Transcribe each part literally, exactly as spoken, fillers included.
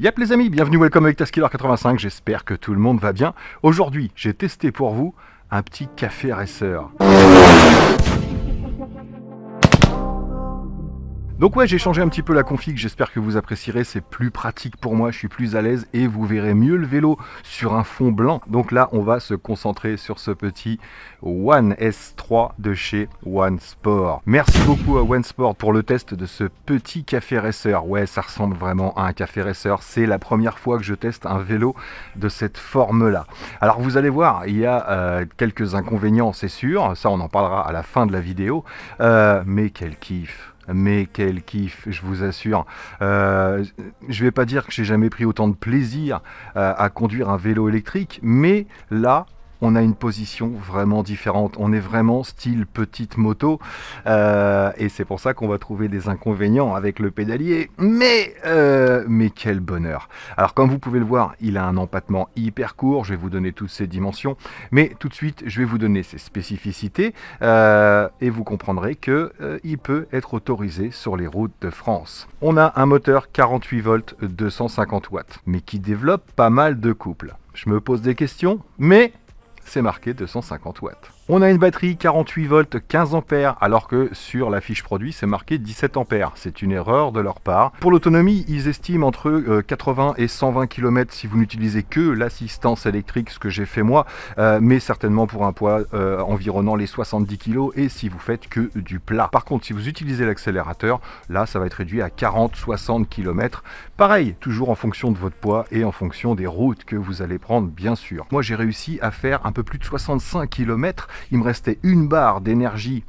Yep les amis, bienvenue, welcome avec Taskiller quatre-vingt-cinq, j'espère que tout le monde va bien. Aujourd'hui, j'ai testé pour vous un petit Café Racer. Donc ouais, j'ai changé un petit peu la config, j'espère que vous apprécierez, c'est plus pratique pour moi, je suis plus à l'aise et vous verrez mieux le vélo sur un fond blanc. Donc là, on va se concentrer sur ce petit ONES trois de chez One Sport. Merci beaucoup à One Sport pour le test de ce petit Café Racer. Ouais, ça ressemble vraiment à un Café Racer, c'est la première fois que je teste un vélo de cette forme-là. Alors vous allez voir, il y a euh, quelques inconvénients, c'est sûr, ça on en parlera à la fin de la vidéo, euh, mais quel kiff! Mais quel kiff, je vous assure. Euh, je vais pas dire que j'ai jamais pris autant de plaisir euh, à conduire un vélo électrique, mais là, on a une position vraiment différente. On est vraiment style petite moto, euh, et c'est pour ça qu'on va trouver des inconvénients avec le pédalier. Mais, euh, mais quel bonheur! Alors, comme vous pouvez le voir, il a un empattement hyper court. Je vais vous donner toutes ses dimensions, mais tout de suite, je vais vous donner ses spécificités, euh, et vous comprendrez que euh, il peut être autorisé sur les routes de France. On a un moteur quarante-huit volts, deux cent cinquante watts, mais qui développe pas mal de couples. Je me pose des questions, mais c'est marqué deux cent cinquante watts. On a une batterie quarante-huit volts, quinze ampères, alors que sur la fiche produit, c'est marqué dix-sept ampères. C'est une erreur de leur part. Pour l'autonomie, ils estiment entre quatre-vingts et cent vingt kilomètres si vous n'utilisez que l'assistance électrique, ce que j'ai fait moi, euh, mais certainement pour un poids euh, environnant les soixante-dix kilos et si vous faites que du plat. Par contre, si vous utilisez l'accélérateur, là, ça va être réduit à quarante à soixante kilomètres. Pareil, toujours en fonction de votre poids et en fonction des routes que vous allez prendre, bien sûr. Moi, j'ai réussi à faire un peu plus de soixante-cinq kilomètres. Il me restait une barre d'énergie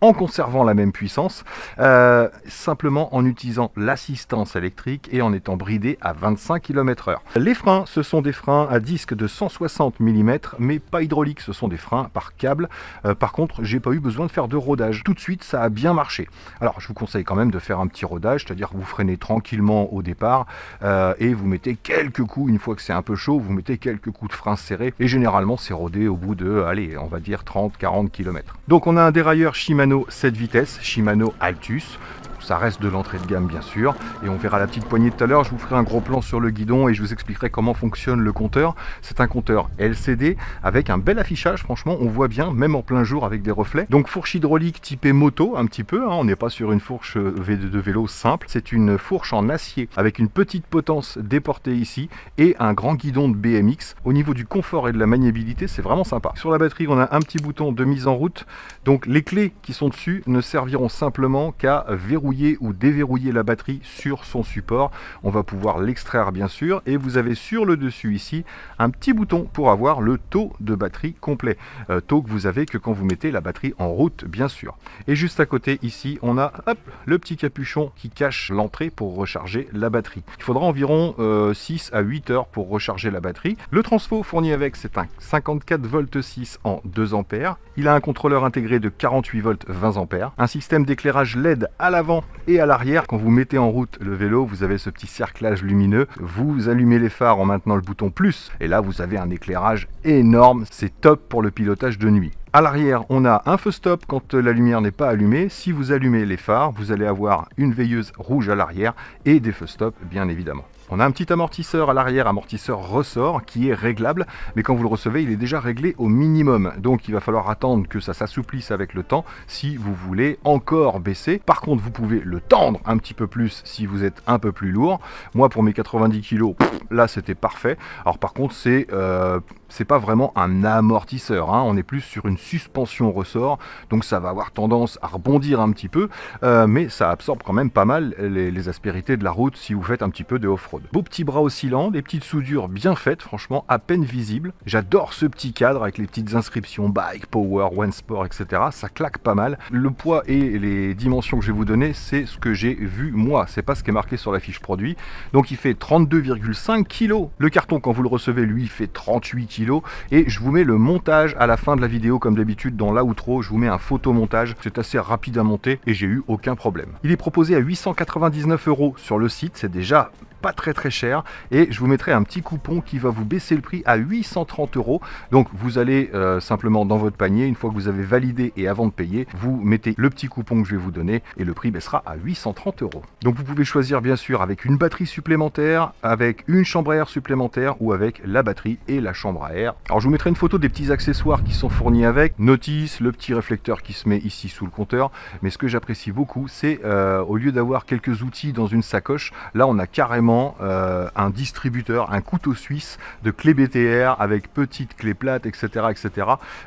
en conservant la même puissance, euh, simplement en utilisant l'assistance électrique et en étant bridé à vingt-cinq kilomètres heure. Les freins, ce sont des freins à disque de cent soixante millimètres, mais pas hydrauliques, ce sont des freins par câble. Euh, par contre, j'ai pas eu besoin de faire de rodage. Tout de suite, ça a bien marché. Alors, je vous conseille quand même de faire un petit rodage, c'est-à-dire vous freinez tranquillement au départ euh, et vous mettez quelques coups, une fois que c'est un peu chaud, vous mettez quelques coups de frein serrés et généralement, c'est rodé au bout de, allez, on va dire trente à quarante kilomètres. Donc, on a un dérailleur Shimano sept vitesses, Shimano Altus, ça reste de l'entrée de gamme bien sûr, et on verra la petite poignée tout à l'heure, je vous ferai un gros plan sur le guidon et je vous expliquerai comment fonctionne le compteur. C'est un compteur L C D avec un bel affichage, franchement on voit bien, même en plein jour avec des reflets. Donc fourche hydraulique typée moto un petit peu, hein, on n'est pas sur une fourche de vélo simple, c'est une fourche en acier avec une petite potence déportée ici et un grand guidon de B M X. Au niveau du confort et de la maniabilité, c'est vraiment sympa. Sur la batterie, on a un petit bouton de mise en route, donc les clés qui sont dessus ne serviront simplement qu'à verrouiller ou déverrouiller la batterie sur son support. On va pouvoir l'extraire bien sûr et vous avez sur le dessus ici un petit bouton pour avoir le taux de batterie complet, euh, taux que vous avez que quand vous mettez la batterie en route bien sûr. Et juste à côté ici on a hop, le petit capuchon qui cache l'entrée pour recharger la batterie. Il faudra environ euh, six à huit heures pour recharger la batterie. Le transfo fourni avec, c'est un cinquante-quatre volts six en deux ampères. Il a un contrôleur intégré de quarante-huit volts vingt ampères, un système d'éclairage L E D à l'avant et à l'arrière. Quand vous mettez en route le vélo, vous avez ce petit cerclage lumineux, vous allumez les phares en maintenant le bouton plus et là vous avez un éclairage énorme, c'est top pour le pilotage de nuit. À l'arrière, on a un feu stop quand la lumière n'est pas allumée. Si vous allumez les phares, vous allez avoir une veilleuse rouge à l'arrière et des feux stop bien évidemment. On a un petit amortisseur à l'arrière, amortisseur ressort, qui est réglable, mais quand vous le recevez, il est déjà réglé au minimum. Donc il va falloir attendre que ça s'assouplisse avec le temps si vous voulez encore baisser. Par contre, vous pouvez le tendre un petit peu plus si vous êtes un peu plus lourd. Moi, pour mes quatre-vingt-dix kilos, là, c'était parfait. Alors par contre, c'est euh, c'est pas vraiment un amortisseur, hein. On est plus sur une suspension ressort, donc ça va avoir tendance à rebondir un petit peu, euh, mais ça absorbe quand même pas mal les, les aspérités de la route si vous faites un petit peu de off-road. Beau petit bras oscillant, des petites soudures bien faites, franchement à peine visibles. J'adore ce petit cadre avec les petites inscriptions Bike, Power, One Sport, et cetera. Ça claque pas mal. Le poids et les dimensions que je vais vous donner, c'est ce que j'ai vu moi. C'est pas ce qui est marqué sur la fiche produit. Donc il fait trente-deux virgule cinq kilos. Le carton, quand vous le recevez, lui, il fait trente-huit kilos. Et je vous mets le montage à la fin de la vidéo, comme d'habitude, dans l'outro. Je vous mets un photomontage. C'est assez rapide à monter et j'ai eu aucun problème. Il est proposé à huit cent quatre-vingt-dix-neuf euros sur le site. C'est déjà pas très très cher, et je vous mettrai un petit coupon qui va vous baisser le prix à huit cent trente euros. Donc vous allez euh, simplement dans votre panier, une fois que vous avez validé et avant de payer, vous mettez le petit coupon que je vais vous donner et le prix baissera à huit cent trente euros. Donc vous pouvez choisir bien sûr avec une batterie supplémentaire, avec une chambre à air supplémentaire ou avec la batterie et la chambre à air. Alors je vous mettrai une photo des petits accessoires qui sont fournis avec, notice, le petit réflecteur qui se met ici sous le compteur, mais ce que j'apprécie beaucoup c'est euh, au lieu d'avoir quelques outils dans une sacoche, là on a carrément euh, un distributeur, un couteau suisse de clés B T R avec petites clés plates, etc, etc,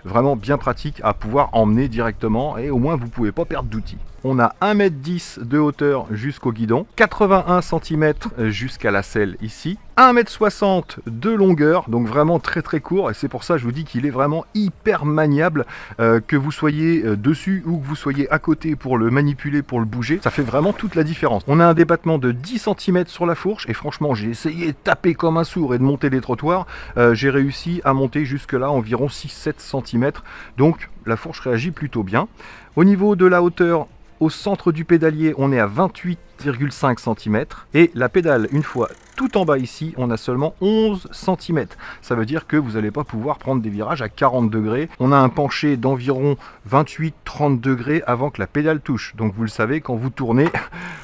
vraiment bien pratique à pouvoir emmener directement et au moins vous pouvez pas perdre d'outils. On a un mètre dix de hauteur jusqu'au guidon, quatre-vingt-un centimètres jusqu'à la selle ici, un mètre soixante de longueur, donc vraiment très très court, et c'est pour ça je vous dis qu'il est vraiment hyper maniable, euh, que vous soyez dessus ou que vous soyez à côté pour le manipuler, pour le bouger, ça fait vraiment toute la différence. On a un débattement de dix centimètres sur la fourche, et franchement j'ai essayé de taper comme un sourd et de monter les trottoirs, euh, j'ai réussi à monter jusque là environ six sept centimètres, donc la fourche réagit plutôt bien. Au niveau de la hauteur, au centre du pédalier, on est à vingt-huit virgule cinq centimètres et la pédale, une fois tout en bas ici, on a seulement onze centimètres. Ça veut dire que vous n'allez pas pouvoir prendre des virages à quarante degrés. On a un penché d'environ vingt-huit à trente degrés avant que la pédale touche. Donc vous le savez, quand vous tournez,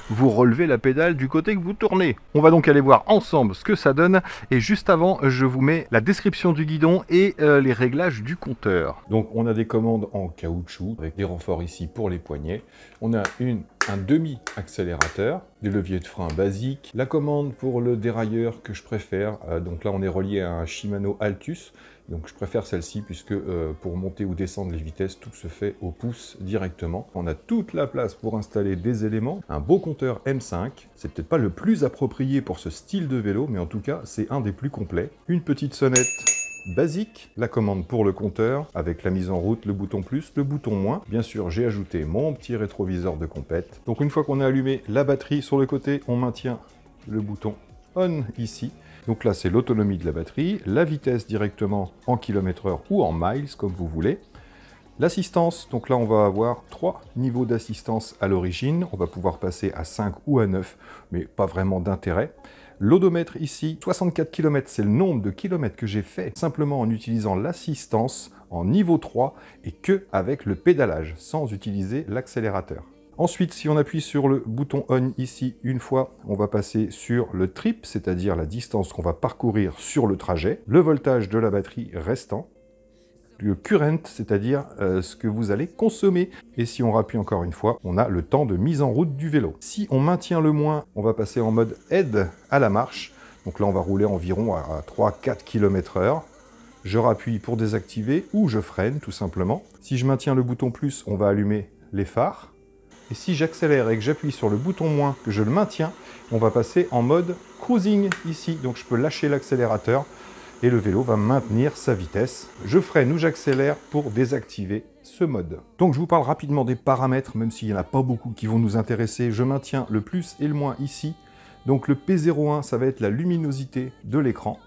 vous relevez la pédale du côté que vous tournez. On va donc aller voir ensemble ce que ça donne. Et juste avant, je vous mets la description du guidon et euh, les réglages du compteur. Donc on a des commandes en caoutchouc avec des renforts ici pour les poignets. On a une, un demi-accélérateur, des leviers de frein basiques, la commande pour le dérailleur que je préfère. Euh, donc là, on est relié à un Shimano Altus. Donc je préfère celle-ci puisque euh, pour monter ou descendre les vitesses, tout se fait au pouce directement. On a toute la place pour installer des éléments. Un beau compteur M cinq. C'est peut-être pas le plus approprié pour ce style de vélo, mais en tout cas, c'est un des plus complets. Une petite sonnette basique, la commande pour le compteur avec la mise en route, le bouton plus, le bouton moins. Bien sûr, j'ai ajouté mon petit rétroviseur de compète. Donc une fois qu'on a allumé la batterie sur le côté, on maintient le bouton on ici. Donc là, c'est l'autonomie de la batterie, la vitesse directement en kilomètres heure ou en miles, comme vous voulez. L'assistance, donc là, on va avoir trois niveaux d'assistance à l'origine. On va pouvoir passer à cinq ou à neuf, mais pas vraiment d'intérêt. L'odomètre ici, soixante-quatre kilomètres, c'est le nombre de kilomètres que j'ai fait simplement en utilisant l'assistance en niveau trois et que avec le pédalage, sans utiliser l'accélérateur. Ensuite, si on appuie sur le bouton on ici une fois, on va passer sur le trip, c'est-à-dire la distance qu'on va parcourir sur le trajet, le voltage de la batterie restant, le current, c'est-à-dire euh, ce que vous allez consommer. Et si on rappuie encore une fois, on a le temps de mise en route du vélo. Si on maintient le moins, on va passer en mode aide à la marche. Donc là, on va rouler environ à trois à quatre kilomètres heure. Je rappuie pour désactiver ou je freine tout simplement. Si je maintiens le bouton plus, on va allumer les phares. Et si j'accélère et que j'appuie sur le bouton moins, que je le maintiens, on va passer en mode cruising ici. Donc je peux lâcher l'accélérateur et le vélo va maintenir sa vitesse. Je freine ou j'accélère pour désactiver ce mode. Donc je vous parle rapidement des paramètres, même s'il n'y en a pas beaucoup qui vont nous intéresser. Je maintiens le plus et le moins ici. Donc le P zéro un, ça va être la luminosité de l'écran.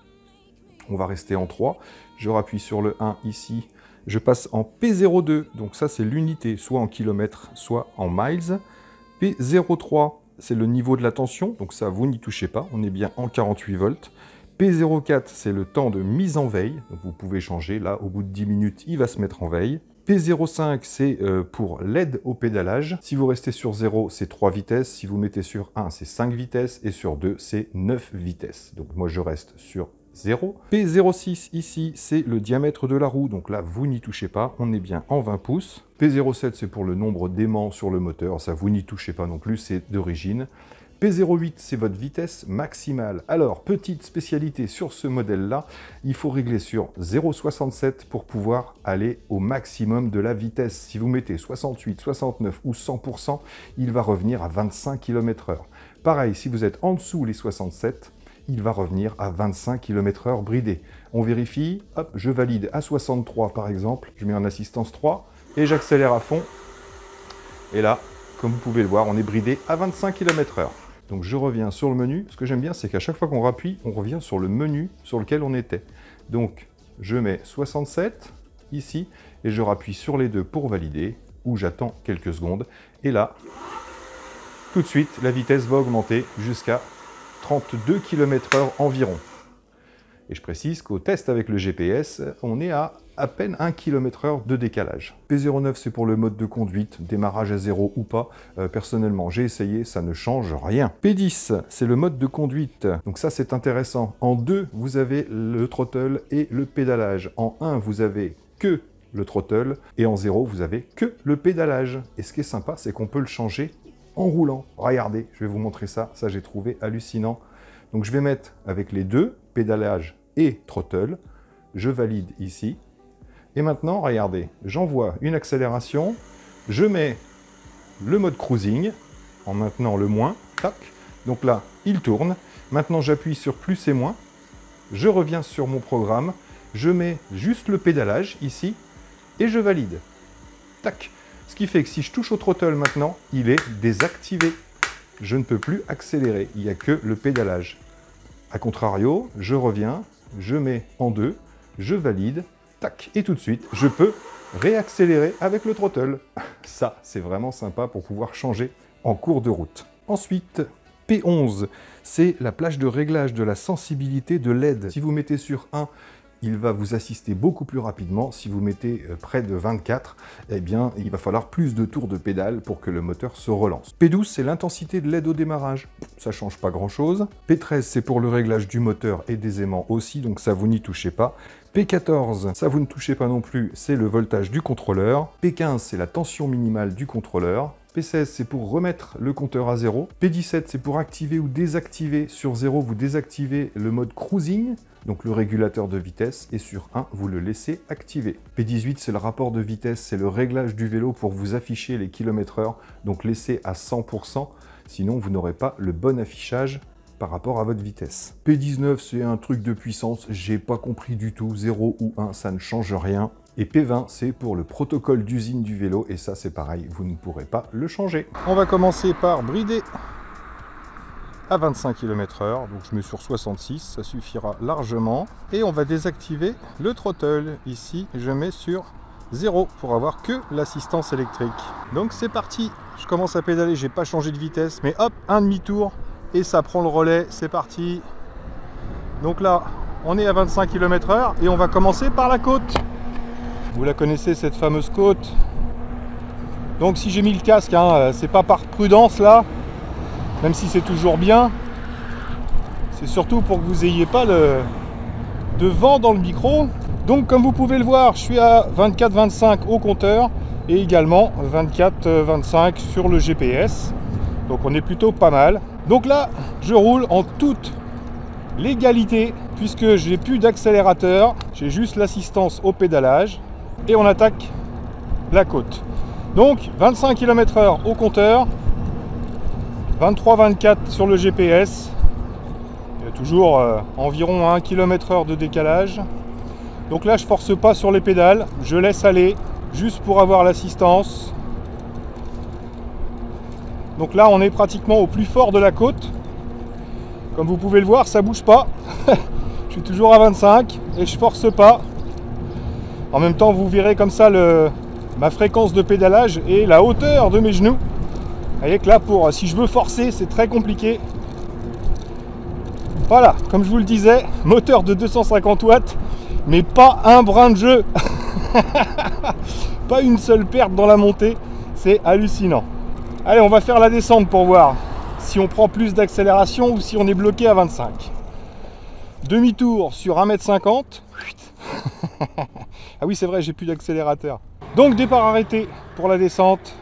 On va rester en trois. Je rappuie sur le un ici. Je passe en P zéro deux, donc ça c'est l'unité, soit en kilomètres, soit en miles. P zéro trois, c'est le niveau de la tension, donc ça vous n'y touchez pas, on est bien en quarante-huit volts. P zéro quatre, c'est le temps de mise en veille, donc vous pouvez changer, là au bout de dix minutes, il va se mettre en veille. P zéro cinq, c'est pour l'aide au pédalage. Si vous restez sur zéro, c'est trois vitesses. Si vous mettez sur un, c'est cinq vitesses. Et sur deux, c'est neuf vitesses. Donc moi, je reste sur zéro. P zéro six, ici, c'est le diamètre de la roue. Donc là, vous n'y touchez pas. On est bien en vingt pouces. P zéro sept, c'est pour le nombre d'aimants sur le moteur. Ça, vous n'y touchez pas non plus. C'est d'origine. P zéro huit, c'est votre vitesse maximale. Alors, petite spécialité sur ce modèle-là, il faut régler sur zéro virgule soixante-sept pour pouvoir aller au maximum de la vitesse. Si vous mettez soixante-huit, soixante-neuf ou cent pour cent, il va revenir à vingt-cinq kilomètres heure. Pareil, si vous êtes en dessous les soixante-sept, il va revenir à vingt-cinq kilomètres heure bridé. On vérifie, hop, je valide à soixante-trois par exemple, je mets en assistance trois et j'accélère à fond. Et là, comme vous pouvez le voir, on est bridé à vingt-cinq kilomètres heure. Donc je reviens sur le menu. Ce que j'aime bien, c'est qu'à chaque fois qu'on rappuie, on revient sur le menu sur lequel on était. Donc je mets soixante-sept ici et je rappuie sur les deux pour valider ou j'attends quelques secondes. Et là, tout de suite, la vitesse va augmenter jusqu'à trente-deux kilomètres heure environ. Et je précise qu'au test avec le G P S, on est à à peine un kilomètre heure de décalage. P zéro neuf, c'est pour le mode de conduite, démarrage à zéro ou pas. Euh, personnellement, j'ai essayé, ça ne change rien. P dix, c'est le mode de conduite. Donc ça, c'est intéressant. En deux, vous avez le throttle et le pédalage. En un, vous avez que le throttle. Et en zéro, vous avez que le pédalage. Et ce qui est sympa, c'est qu'on peut le changer en roulant. Regardez, je vais vous montrer ça. Ça, j'ai trouvé hallucinant. Donc je vais mettre avec les deux, pédalage et throttle. Je valide ici. Et maintenant, regardez, j'envoie une accélération, je mets le mode cruising, en maintenant le moins, tac, donc là, il tourne. Maintenant, j'appuie sur plus et moins, je reviens sur mon programme, je mets juste le pédalage, ici, et je valide. Tac. Ce qui fait que si je touche au throttle maintenant, il est désactivé. Je ne peux plus accélérer, il n'y a que le pédalage. A contrario, je reviens, je mets en deux, je valide, et tout de suite, je peux réaccélérer avec le throttle. Ça, c'est vraiment sympa pour pouvoir changer en cours de route. Ensuite, P onze, c'est la plage de réglage de la sensibilité de L E D. Si vous mettez sur un, il va vous assister beaucoup plus rapidement. Si vous mettez près de vingt-quatre, eh bien, il va falloir plus de tours de pédale pour que le moteur se relance. P douze, c'est l'intensité de L E D au démarrage. Ça change pas grand-chose. P treize, c'est pour le réglage du moteur et des aimants aussi, donc ça, vous n'y touchez pas. P quatorze, ça vous ne touchez pas non plus, c'est le voltage du contrôleur. P quinze, c'est la tension minimale du contrôleur. P seize, c'est pour remettre le compteur à zéro. P dix-sept, c'est pour activer ou désactiver. Sur zéro, vous désactivez le mode cruising, donc le régulateur de vitesse, et sur un, vous le laissez activer. P dix-huit, c'est le rapport de vitesse, c'est le réglage du vélo pour vous afficher les kilomètres heure, donc laissez à cent pour cent, sinon vous n'aurez pas le bon affichage par rapport à votre vitesse. P dix-neuf, c'est un truc de puissance, j'ai pas compris du tout, zéro ou un, ça ne change rien. Et P vingt, c'est pour le protocole d'usine du vélo, et ça, c'est pareil, vous ne pourrez pas le changer. On va commencer par brider à vingt-cinq kilomètres heure, donc je mets sur soixante-six, ça suffira largement. Et on va désactiver le throttle. Ici, je mets sur zéro pour avoir que l'assistance électrique. Donc c'est parti, je commence à pédaler, j'ai pas changé de vitesse, mais hop, un demi-tour, et ça prend le relais, c'est parti. Donc là, on est à vingt-cinq kilomètres heure, et on va commencer par la côte. Vous la connaissez, cette fameuse côte. Donc si j'ai mis le casque, hein, c'est pas par prudence là, même si c'est toujours bien, c'est surtout pour que vous ayez pas le... de vent dans le micro. Donc comme vous pouvez le voir, je suis à vingt-quatre vingt-cinq au compteur et également vingt-quatre vingt-cinq sur le G P S. Donc on est plutôt pas mal. Donc là, je roule en toute légalité puisque j'ai plus d'accélérateur, j'ai juste l'assistance au pédalage. Et on attaque la côte. Donc vingt-cinq kilomètres heure au compteur, vingt-trois vingt-quatre sur le G P S, il y a toujours euh, environ un kilomètre heure de décalage. Donc là, je force pas sur les pédales, je laisse aller juste pour avoir l'assistance. Donc là, on est pratiquement au plus fort de la côte. Comme vous pouvez le voir, ça bouge pas. Je suis toujours à vingt-cinq et je force pas. En même temps, vous verrez comme ça le, ma fréquence de pédalage et la hauteur de mes genoux. Vous voyez que là, pour, si je veux forcer, c'est très compliqué. Voilà, comme je vous le disais, moteur de deux cent cinquante watts, mais pas un brin de jeu. Pas une seule perte dans la montée, c'est hallucinant. Allez, on va faire la descente pour voir si on prend plus d'accélération ou si on est bloqué à vingt-cinq. Demi-tour sur un mètre cinquante. Ah oui, c'est vrai, j'ai plus d'accélérateur. Donc départ arrêté pour la descente.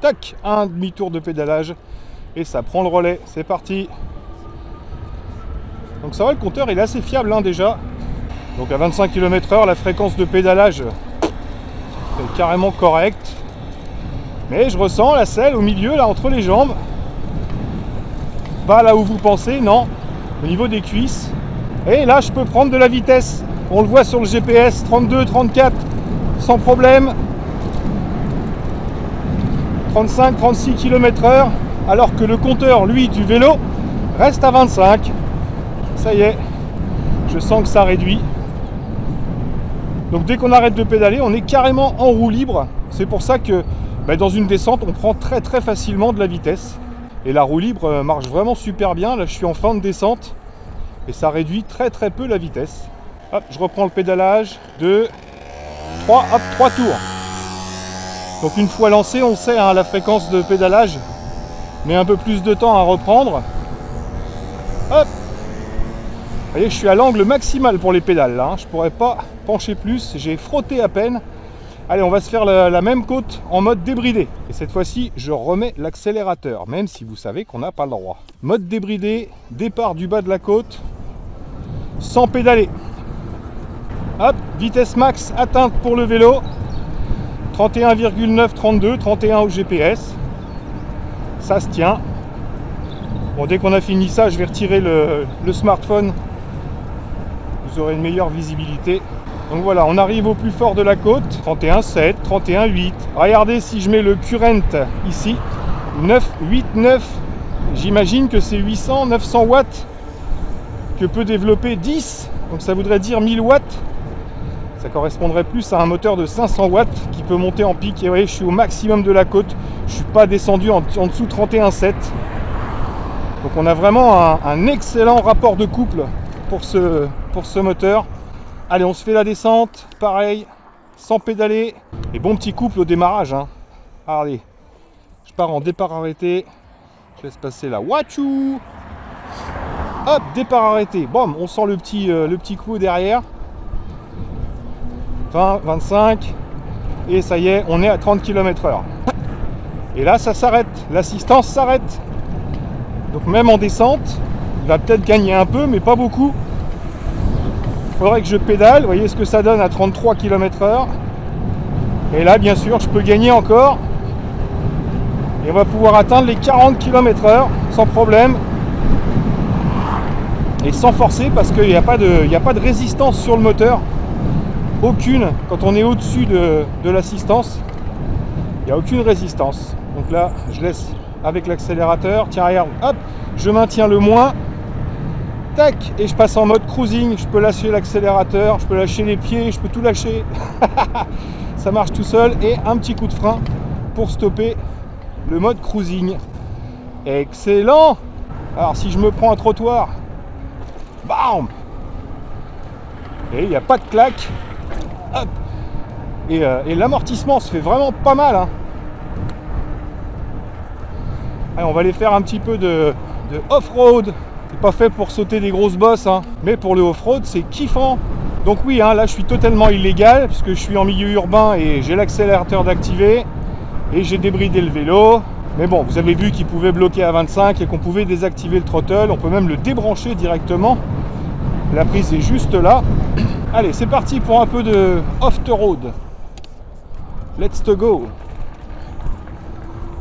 Tac, un demi-tour de pédalage et ça prend le relais. C'est parti. Donc ça va, le compteur il est assez fiable hein, déjà. Donc à vingt-cinq kilomètres heure, la fréquence de pédalage est carrément correcte. Mais je ressens la selle au milieu, là, entre les jambes. Pas là où vous pensez, non. Au niveau des cuisses. Et là, je peux prendre de la vitesse. On le voit sur le G P S, trente-deux, trente-quatre, sans problème. trente-cinq, trente-six kilomètres heure, alors que le compteur, lui, du vélo, reste à vingt-cinq. Ça y est, je sens que ça réduit. Donc dès qu'on arrête de pédaler, on est carrément en roue libre. C'est pour ça que bah, dans une descente, on prend très très facilement de la vitesse. Et la roue libre marche vraiment super bien. Là, je suis en fin de descente et ça réduit très très peu la vitesse. Hop, je reprends le pédalage. deux, trois, hop, trois tours. Donc une fois lancé, on sait hein, la fréquence de pédalage, mais un peu plus de temps à reprendre. Hop. Vous voyez, je suis à l'angle maximal pour les pédales là. Hein. Je ne pourrais pas pencher plus. J'ai frotté à peine. Allez, on va se faire la, la même côte en mode débridé. Et cette fois-ci, je remets l'accélérateur, même si vous savez qu'on n'a pas le droit. Mode débridé, départ du bas de la côte, sans pédaler. Hop, vitesse max atteinte pour le vélo. trente et un virgule neuf, trente-deux, trente et un au G P S. Ça se tient. Bon, dès qu'on a fini ça, je vais retirer le, le smartphone. Vous aurez une meilleure visibilité. Donc voilà, on arrive au plus fort de la côte, trente et un virgule sept, trente et un virgule huit. Regardez si je mets le current ici, neuf virgule quatre-vingt-dix-neuf. J'imagine que c'est huit cents, neuf cents watts que peut développer dix. Donc ça voudrait dire mille watts. Ça correspondrait plus à un moteur de cinq cents watts qui peut monter en pic. Et vous voyez, je suis au maximum de la côte. Je ne suis pas descendu en, en dessous de trente et un virgule sept. Donc on a vraiment un, un excellent rapport de couple pour ce, pour ce moteur. Allez, on se fait la descente, pareil, sans pédaler. Et bon petit couple au démarrage. Hein. Allez, je pars en départ arrêté. Je laisse passer la Wachou. Hop, départ arrêté. Bam, on sent le petit, euh, le petit coup derrière. vingt, vingt-cinq. Et ça y est, on est à trente kilomètres heure. Et là, ça s'arrête. L'assistance s'arrête. Donc même en descente, il va peut-être gagner un peu, mais pas beaucoup. Il faudrait que je pédale, voyez ce que ça donne à trente-trois kilomètres heure. Et là, bien sûr, je peux gagner encore. Et on va pouvoir atteindre les quarante kilomètres heure sans problème. Et sans forcer parce qu'il n'y a pas de, il n'y a pas de résistance sur le moteur. Aucune. Quand on est au-dessus de, de l'assistance, il n'y a aucune résistance. Donc là, je laisse avec l'accélérateur. Tiens, regarde, hop, je maintiens le moins. Tac, et je passe en mode cruising, je peux lâcher l'accélérateur, je peux lâcher les pieds, je peux tout lâcher. Ça marche tout seul et un petit coup de frein pour stopper le mode cruising. Excellent. Alors si je me prends un trottoir, bam, et il n'y a pas de claque. Hop. Et, euh, et l'amortissement se fait vraiment pas mal. Hein. Allez, on va aller faire un petit peu de, de off-road. C'est pas fait pour sauter des grosses bosses, hein. Mais pour le off-road, c'est kiffant. Donc oui, hein, là, je suis totalement illégal, puisque je suis en milieu urbain et j'ai l'accélérateur d'activer. Et j'ai débridé le vélo. Mais bon, vous avez vu qu'il pouvait bloquer à vingt-cinq et qu'on pouvait désactiver le throttle. On peut même le débrancher directement. La prise est juste là. Allez, c'est parti pour un peu de off-road. Let's go.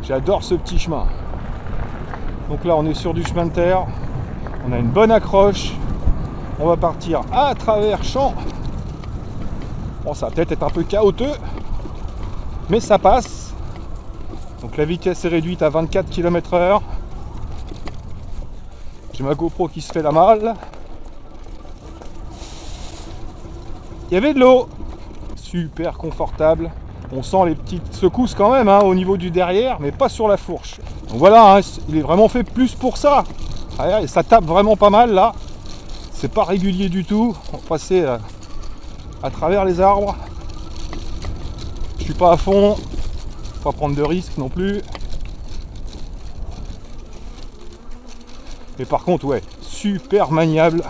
J'adore ce petit chemin. Donc là, on est sur du chemin de terre. On a une bonne accroche. On va partir à travers champs. Bon, ça va peut-être être un peu chaotique, mais ça passe. Donc la vitesse est réduite à vingt-quatre kilomètres heure. J'ai ma GoPro qui se fait la malle. Il y avait de l'eau. Super confortable. On sent les petites secousses quand même hein, au niveau du derrière, mais pas sur la fourche. Donc voilà, hein, il est vraiment fait plus pour ça. Et ça tape vraiment pas mal là, c'est pas régulier du tout, on va passer à, à travers les arbres, je suis pas à fond, faut pas prendre de risques non plus. Mais par contre ouais, super maniable.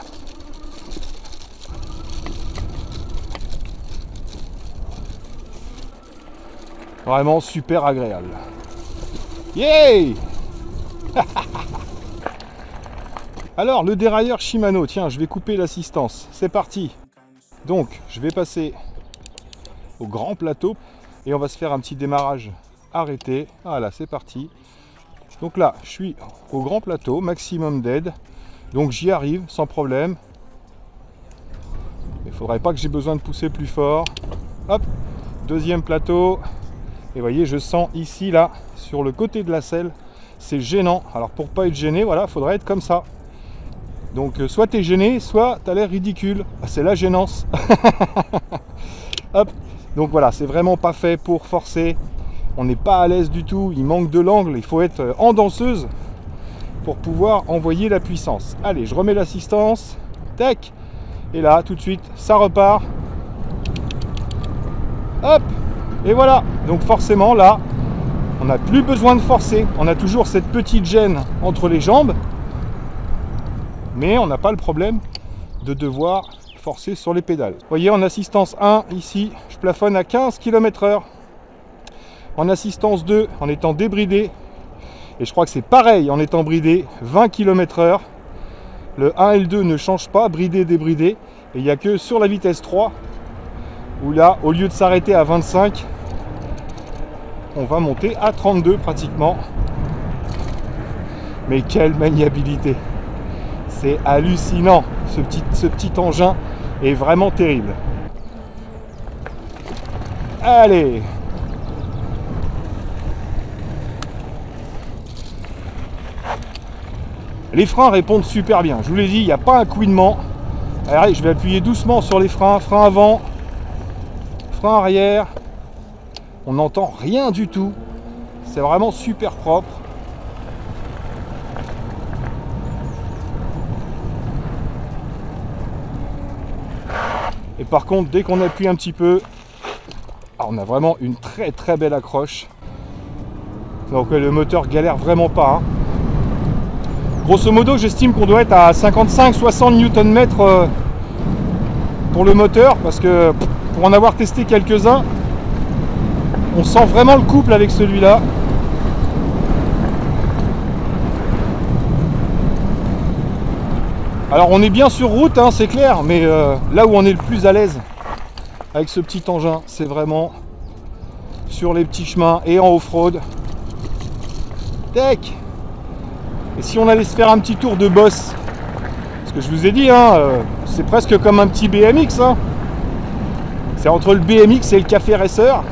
Vraiment super agréable. Yay! Alors le dérailleur Shimano, tiens je vais couper l'assistance, c'est parti. Donc je vais passer au grand plateau et on va se faire un petit démarrage arrêté. Voilà c'est parti. Donc là je suis au grand plateau, maximum d'aide, donc j'y arrive sans problème. Il ne faudrait pas que j'ai besoin de pousser plus fort. Hop, deuxième plateau. Et vous voyez je sens ici là, sur le côté de la selle, c'est gênant. Alors pour pas être gêné, voilà, faudrait être comme ça. Donc soit tu es gêné, soit tu as l'air ridicule. Ah, c'est la gênance. Hop. Donc voilà, c'est vraiment pas fait pour forcer. On n'est pas à l'aise du tout. Il manque de l'angle. Il faut être en danseuse pour pouvoir envoyer la puissance. Allez, je remets l'assistance, tac, et là tout de suite ça repart, hop, et voilà. Donc forcément là on n'a plus besoin de forcer, on a toujours cette petite gêne entre les jambes, mais on n'a pas le problème de devoir forcer sur les pédales. Vous voyez, en assistance un, ici, je plafonne à quinze kilomètres heure. En assistance deux, en étant débridé, et je crois que c'est pareil, en étant bridé, vingt kilomètres heure. Le un et le deux ne changent pas, bridé, débridé, et il n'y a que sur la vitesse trois, où là, au lieu de s'arrêter à vingt-cinq, on va monter à trente-deux pratiquement. Mais quelle maniabilité! C'est hallucinant, ce petit, ce petit engin est vraiment terrible. Allez! Les freins répondent super bien, je vous l'ai dit, il n'y a pas un couinement. Allez, je vais appuyer doucement sur les freins, frein avant, frein arrière. On n'entend rien du tout, c'est vraiment super propre. Et par contre, dès qu'on appuie un petit peu, on a vraiment une très très belle accroche. Donc le moteur galère vraiment pas, hein. Grosso modo, j'estime qu'on doit être à cinquante-cinq à soixante newton-mètres pour le moteur, parce que pour en avoir testé quelques-uns, on sent vraiment le couple avec celui-là. Alors on est bien sur route, hein, c'est clair, mais euh, là où on est le plus à l'aise avec ce petit engin, c'est vraiment sur les petits chemins et en off-road. Tac! Et si on allait se faire un petit tour de bosse, parce que je vous ai dit, hein, euh, c'est presque comme un petit B M X, hein. C'est entre le B M X et le Café Racer.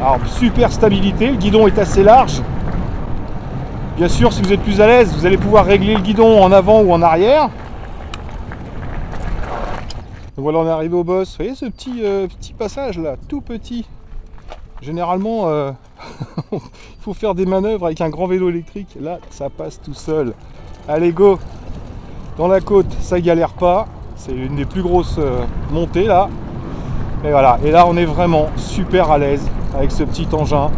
Alors, super stabilité, le guidon est assez large. Bien sûr, si vous êtes plus à l'aise, vous allez pouvoir régler le guidon en avant ou en arrière. Donc voilà, on est arrivé au boss. Vous voyez ce petit, euh, petit passage là, tout petit. Généralement, euh, il faut faire des manœuvres avec un grand vélo électrique. Là, ça passe tout seul. Allez, go! Dans la côte, ça galère pas. C'est une des plus grosses euh, montées là. Et voilà, et là on est vraiment super à l'aise avec ce petit engin.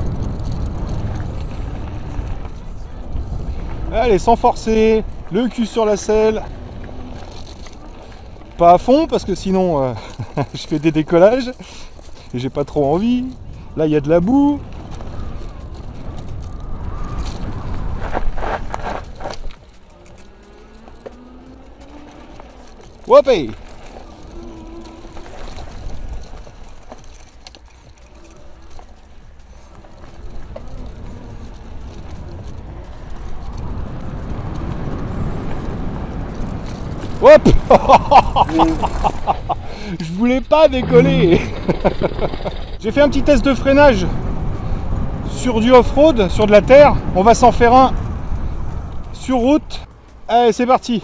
Allez, sans forcer, le cul sur la selle. Pas à fond parce que sinon euh, je fais des décollages et j'ai pas trop envie. Là il y a de la boue. Whoopé! Hop! Je voulais pas décoller. J'ai fait un petit test de freinage sur du off-road, sur de la terre. On va s'en faire un sur route. Allez, c'est parti.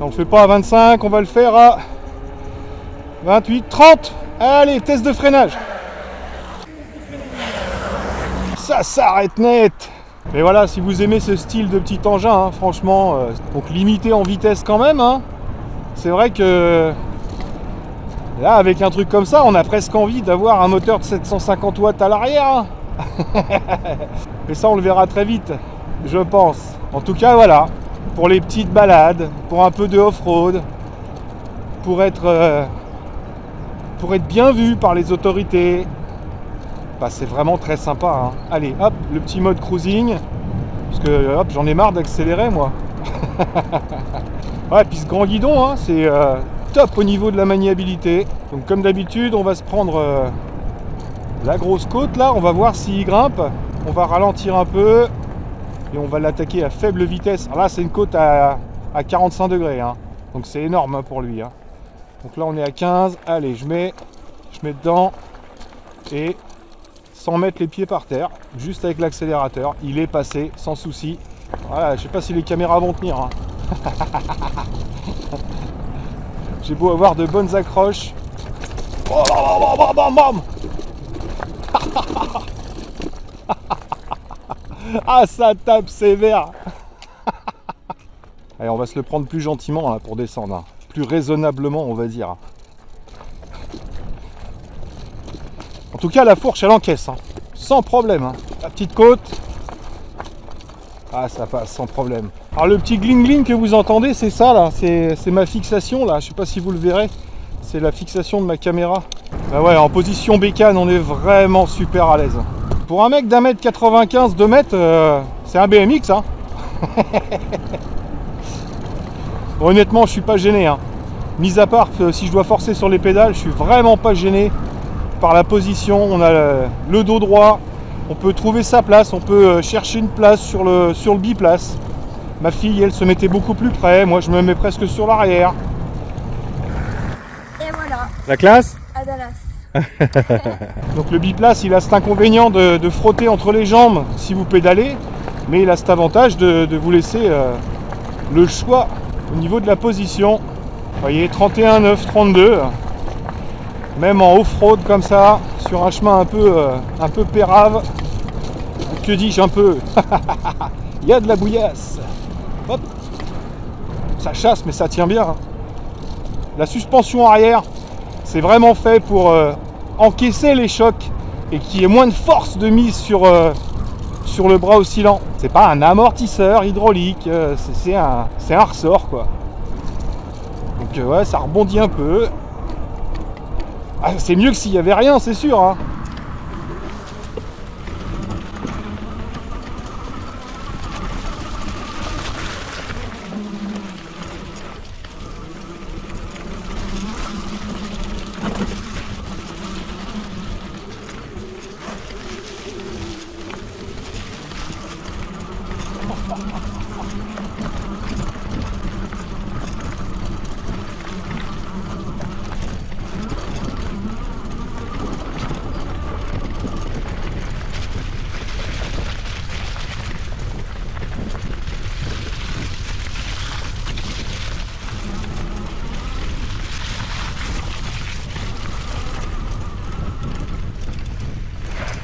On le fait pas à vingt-cinq, on va le faire à vingt-huit, trente. Allez, test de freinage. Ça s'arrête net. Mais voilà, si vous aimez ce style de petit engin, hein, franchement, euh, donc limité en vitesse quand même, hein, c'est vrai que là, avec un truc comme ça, on a presque envie d'avoir un moteur de sept cent cinquante watts à l'arrière. Hein. Et ça, on le verra très vite, je pense. En tout cas, voilà, pour les petites balades, pour un peu de off-road, pour être, euh, pour être bien vu par les autorités. Bah, c'est vraiment très sympa, hein. Allez, hop, le petit mode cruising. Parce que, hop, j'en ai marre d'accélérer, moi. Ouais, puis ce grand guidon, hein, c'est euh, top au niveau de la maniabilité. Donc, comme d'habitude, on va se prendre euh, la grosse côte, là. On va voir s'il grimpe. On va ralentir un peu. Et on va l'attaquer à faible vitesse. Alors là, c'est une côte à, à quarante-cinq degrés, hein. Donc, c'est énorme, hein, pour lui, hein. Donc là, on est à quinze. Allez, je mets, je mets dedans. Et... sans mettre les pieds par terre, juste avec l'accélérateur, il est passé sans souci. Voilà, je sais pas si les caméras vont tenir, hein. J'ai beau avoir de bonnes accroches. Ah, ça tape sévère. Allez, on va se le prendre plus gentiment là, pour descendre. Hein. Plus raisonnablement, on va dire. En tout cas, la fourche, elle encaisse. Hein. Sans problème. Hein. La petite côte. Ah, ça passe sans problème. Alors, le petit gling-gling que vous entendez, c'est ça, là. C'est ma fixation, là. Je ne sais pas si vous le verrez. C'est la fixation de ma caméra. Bah ouais, en position bécane, on est vraiment super à l'aise. Pour un mec d'un mètre quatre-vingt-quinze, deux mètres, euh, c'est un B M X, hein. Honnêtement, je suis pas gêné. Hein. Mis à part euh, si je dois forcer sur les pédales, je suis vraiment pas gêné par la position. On a le, le dos droit, on peut trouver sa place, on peut euh, chercher une place sur le, sur le biplace. Ma fille, elle se mettait beaucoup plus près. Moi, je me mets presque sur l'arrière. Et voilà. La classe ? À Dallas. Donc le biplace, il a cet inconvénient de, de frotter entre les jambes si vous pédalez, mais il a cet avantage de, de vous laisser euh, le choix. Au niveau de la position, vous voyez, trente et un, neuf, trente-deux, même en off-road comme ça, sur un chemin un peu, euh, un peu pérave, que dis-je un peu, il y a de la bouillasse, hop, ça chasse mais ça tient bien. Hein. La suspension arrière, c'est vraiment fait pour euh, encaisser les chocs et qu'il y ait moins de force de mise sur, euh, sur le bras oscillant. C'est pas un amortisseur hydraulique, c'est un, un ressort quoi. Donc ouais, ça rebondit un peu. Ah, c'est mieux que s'il n'y avait rien, c'est sûr. Hein.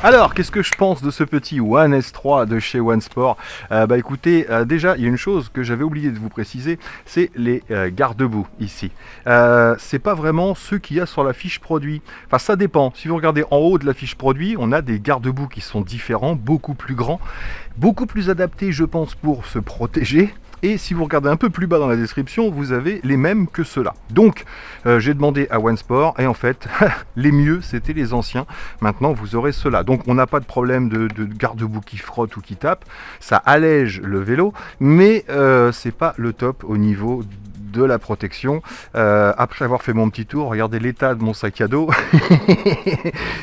Alors, qu'est-ce que je pense de ce petit ONES trois de chez One Sport? euh, Bah écoutez, euh, déjà, il y a une chose que j'avais oublié de vous préciser, c'est les euh, garde-boue ici. Euh, c'est pas vraiment ceux qu'il y a sur la fiche produit. Enfin, ça dépend. Si vous regardez en haut de la fiche produit, on a des garde-boue qui sont différents, beaucoup plus grands, beaucoup plus adaptés, je pense, pour se protéger. Et si vous regardez un peu plus bas dans la description, vous avez les mêmes que ceux-là. Donc, euh, j'ai demandé à One Sport et en fait, les mieux, c'était les anciens. Maintenant, vous aurez ceux-là. Donc, on n'a pas de problème de, de garde-boue qui frotte ou qui tape. Ça allège le vélo, mais euh, c'est pas le top au niveau de la protection. Euh, après avoir fait mon petit tour, regardez l'état de mon sac à dos.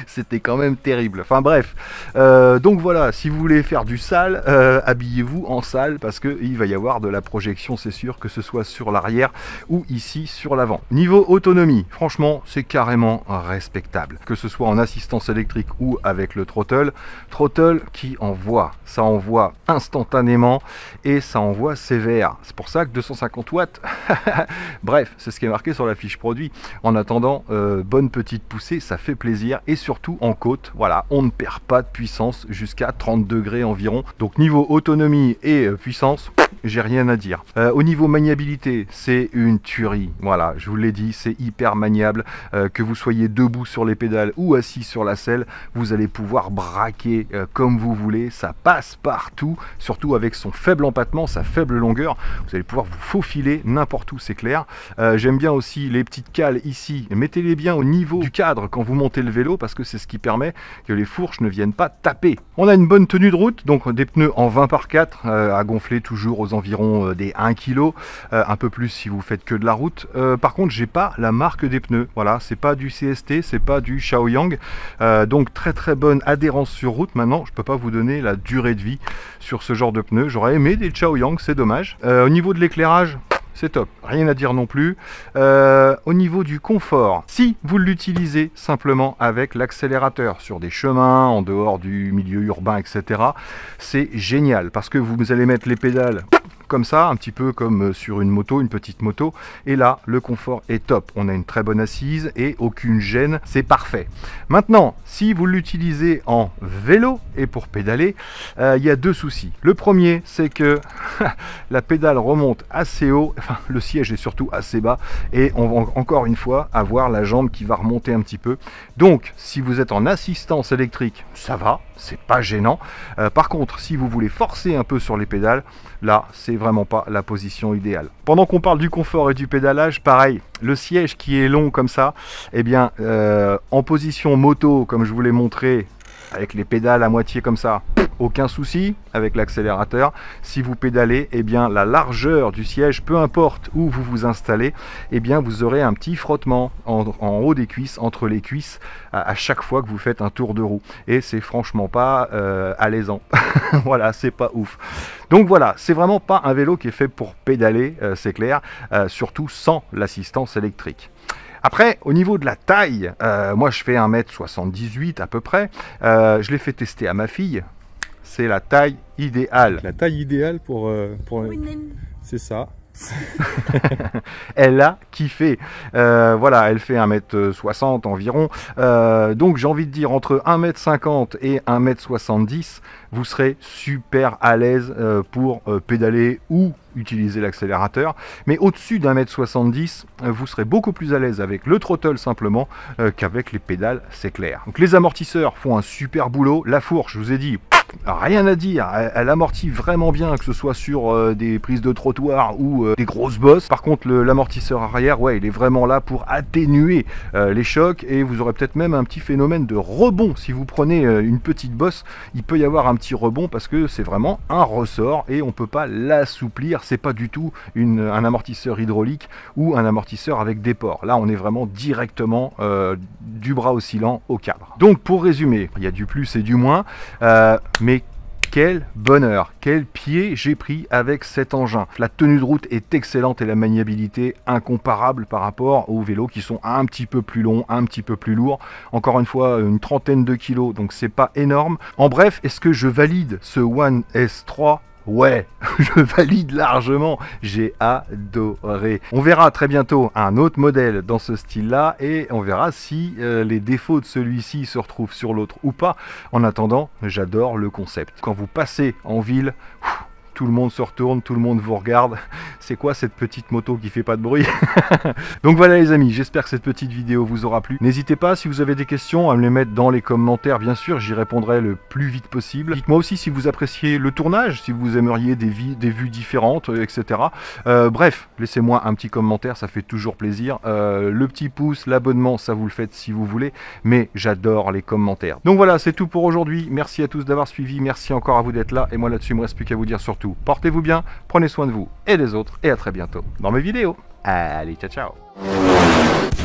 C'était quand même terrible. Enfin bref. Euh, donc voilà, si vous voulez faire du sale, euh, habillez-vous en sale parce que il va y avoir de la projection, c'est sûr, que ce soit sur l'arrière ou ici sur l'avant. Niveau autonomie, franchement, c'est carrément respectable. Que ce soit en assistance électrique ou avec le throttle. Throttle qui envoie. Ça envoie instantanément et ça envoie sévère. C'est pour ça que deux cent cinquante watts... Bref, c'est ce qui est marqué sur la fiche produit. En attendant, euh, bonne petite poussée, ça fait plaisir. Et surtout en côte, voilà, on ne perd pas de puissance jusqu'à trente degrés environ. Donc niveau autonomie et puissance, j'ai rien à dire. Euh, au niveau maniabilité, c'est une tuerie. Voilà, je vous l'ai dit, c'est hyper maniable. Euh, que vous soyez debout sur les pédales ou assis sur la selle, vous allez pouvoir braquer euh, comme vous voulez. Ça passe partout, surtout avec son faible empattement, sa faible longueur. Vous allez pouvoir vous faufiler n'importe où, c'est clair. Euh, j'aime bien aussi les petites cales ici. Mettez-les bien au niveau du cadre quand vous montez le vélo parce que c'est ce qui permet que les fourches ne viennent pas taper. On a une bonne tenue de route, donc des pneus en vingt par quatre euh, à gonfler toujours aux environs des un kilo, euh, un peu plus si vous faites que de la route. Euh, par contre, j'ai pas la marque des pneus, voilà, c'est pas du C S T, c'est pas du Shaoyang, euh, donc très très bonne adhérence sur route. Maintenant, je peux pas vous donner la durée de vie sur ce genre de pneus, j'aurais aimé des Shaoyang, c'est dommage. Euh, au niveau de l'éclairage, c'est top, rien à dire non plus. Euh, au niveau du confort, si vous l'utilisez simplement avec l'accélérateur sur des chemins, en dehors du milieu urbain, et cetera, c'est génial parce que vous allez mettre les pédales comme ça, un petit peu comme sur une moto, une petite moto. Et là, le confort est top. On a une très bonne assise et aucune gêne. C'est parfait. Maintenant, si vous l'utilisez en vélo et pour pédaler, euh, il y a deux soucis. Le premier, c'est que la pédale remonte assez haut. Enfin, le siège est surtout assez bas. Et on va encore une fois avoir la jambe qui va remonter un petit peu. Donc, si vous êtes en assistance électrique, ça va. C'est pas gênant. Euh, par contre, si vous voulez forcer un peu sur les pédales, là, c'est vraiment pas la position idéale. Pendant qu'on parle du confort et du pédalage, pareil, le siège qui est long comme ça, eh bien, euh, en position moto, comme je vous l'ai montré, avec les pédales à moitié comme ça, aucun souci avec l'accélérateur. Si vous pédalez, eh bien, la largeur du siège, peu importe où vous vous installez, eh bien, vous aurez un petit frottement en, en haut des cuisses, entre les cuisses, à, à chaque fois que vous faites un tour de roue. Et c'est franchement pas euh, alésant. Voilà, c'est pas ouf. Donc voilà, c'est vraiment pas un vélo qui est fait pour pédaler, euh, c'est clair, euh, surtout sans l'assistance électrique. Après, au niveau de la taille, euh, moi je fais un mètre soixante-dix-huit à peu près. Euh, je l'ai fait tester à ma fille. C'est la taille idéale. La taille idéale pour... Euh, pour... C'est ça. Elle a kiffé. Euh, voilà, elle fait un mètre soixante environ. Euh, donc j'ai envie de dire, entre un mètre cinquante et un mètre soixante-dix, vous serez super à l'aise euh, pour euh, pédaler ou utiliser l'accélérateur. Mais au-dessus d'un mètre soixante-dix, vous serez beaucoup plus à l'aise avec le throttle simplement euh, qu'avec les pédales, c'est clair. Donc les amortisseurs font un super boulot. La fourche, je vous ai dit, rien à dire, elle amortit vraiment bien, que ce soit sur euh, des prises de trottoir ou euh, des grosses bosses. Par contre, l'amortisseur arrière, ouais, il est vraiment là pour atténuer euh, les chocs, et vous aurez peut-être même un petit phénomène de rebond. Si vous prenez euh, une petite bosse, il peut y avoir un petit rebond parce que c'est vraiment un ressort et on peut pas l'assouplir. C'est pas du tout une, un amortisseur hydraulique ou un amortisseur avec des ports. Là, on est vraiment directement euh, du bras oscillant au cadre. Donc, pour résumer, il y a du plus et du moins. Euh, Mais quel bonheur, quel pied j'ai pris avec cet engin. La tenue de route est excellente et la maniabilité incomparable par rapport aux vélos qui sont un petit peu plus longs, un petit peu plus lourds. Encore une fois, une trentaine de kilos, donc c'est pas énorme. En bref, est-ce que je valide ce ONES trois ? Ouais, je valide largement, j'ai adoré. On verra très bientôt un autre modèle dans ce style-là et on verra si euh, les défauts de celui-ci se retrouvent sur l'autre ou pas. En attendant, j'adore le concept. Quand vous passez en ville, pff, tout le monde se retourne, tout le monde vous regarde. C'est quoi cette petite moto qui fait pas de bruit? Donc voilà les amis, j'espère que cette petite vidéo vous aura plu. N'hésitez pas, si vous avez des questions, à me les mettre dans les commentaires, bien sûr, j'y répondrai le plus vite possible. Dites-moi aussi si vous appréciez le tournage, si vous aimeriez des, des vues différentes, et cetera. Euh, bref, laissez-moi un petit commentaire, ça fait toujours plaisir. Euh, le petit pouce, l'abonnement, ça vous le faites si vous voulez, mais j'adore les commentaires. Donc voilà, c'est tout pour aujourd'hui. Merci à tous d'avoir suivi, merci encore à vous d'être là. Et moi là-dessus, il me reste plus qu'à vous dire surtout, portez-vous bien, prenez soin de vous et des autres, et à très bientôt dans mes vidéos. Allez, ciao ciao.